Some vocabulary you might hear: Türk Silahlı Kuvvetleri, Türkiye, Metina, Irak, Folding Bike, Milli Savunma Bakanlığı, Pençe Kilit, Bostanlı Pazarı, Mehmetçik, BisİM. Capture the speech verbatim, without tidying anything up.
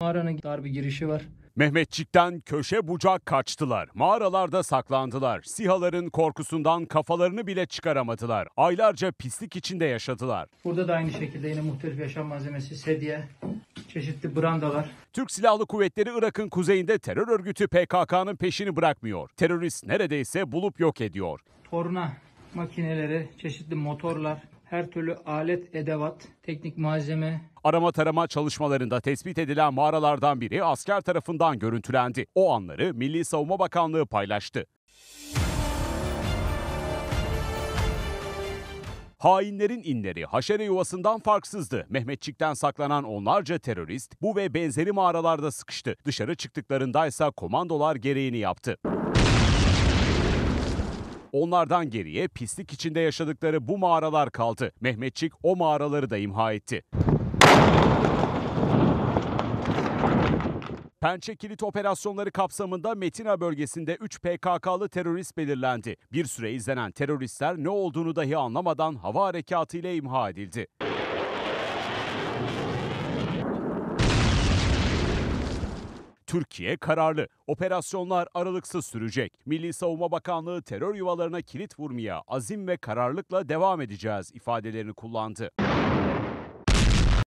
Mağaranın dar bir girişi var. Mehmetçik'ten köşe bucak kaçtılar. Mağaralarda saklandılar. SİHA'ların korkusundan kafalarını bile çıkaramadılar. Aylarca pislik içinde yaşadılar. Burada da aynı şekilde yine muhtelif yaşam malzemesi, sedye, çeşitli brandalar. Türk Silahlı Kuvvetleri Irak'ın kuzeyinde terör örgütü P K K'nın peşini bırakmıyor. Terörist neredeyse bulup yok ediyor. Torna makineleri, çeşitli motorlar, her türlü alet, edevat, teknik malzeme. Arama tarama çalışmalarında tespit edilen mağaralardan biri asker tarafından görüntülendi. O anları Milli Savunma Bakanlığı paylaştı. Hainlerin inleri haşere yuvasından farksızdı. Mehmetçik'ten saklanan onlarca terörist bu ve benzeri mağaralarda sıkıştı. Dışarı çıktıklarında ise komandolar gereğini yaptı. Onlardan geriye pislik içinde yaşadıkları bu mağaralar kaldı. Mehmetçik o mağaraları da imha etti. Pençe Kilit operasyonları kapsamında Metina bölgesinde üç P K K'lı terörist belirlendi. Bir süre izlenen teröristler ne olduğunu dahi anlamadan hava harekatı ile imha edildi. Türkiye kararlı. Operasyonlar aralıksız sürecek. Milli Savunma Bakanlığı terör yuvalarına kilit vurmaya azim ve kararlılıkla devam edeceğiz ifadelerini kullandı.